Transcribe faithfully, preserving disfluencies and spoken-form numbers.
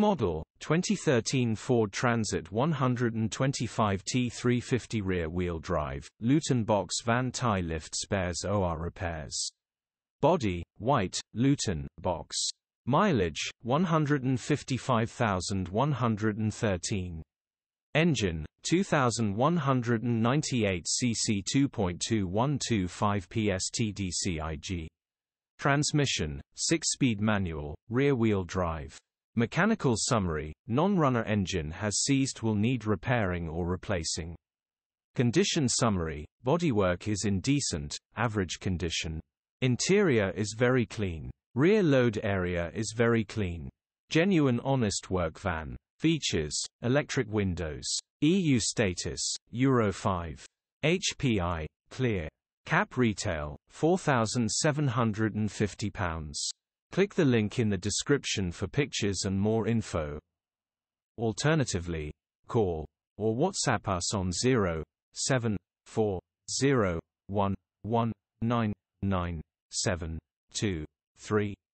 Model, twenty thirteen Ford Transit one twenty-five T three fifty rear-wheel drive, Luton box van tie lift spares O R repairs. Body, white, Luton, box. Mileage, one hundred fifty-five thousand one hundred thirteen. Engine, two thousand one hundred ninety-eight c c two point two one two five P S T D C I G. Transmission, six-speed manual, rear-wheel drive. Mechanical summary, non-runner engine has seized, will need repairing or replacing. Condition summary, bodywork is in decent, average condition. Interior is very clean. Rear load area is very clean. Genuine honest work van. Features, electric windows. E U status, Euro five. H P I, clear. C A P retail, four thousand seven hundred fifty pounds. Click the link in the description for pictures and more info. Alternatively, call or WhatsApp us on zero seven four zero one one nine nine seven two three.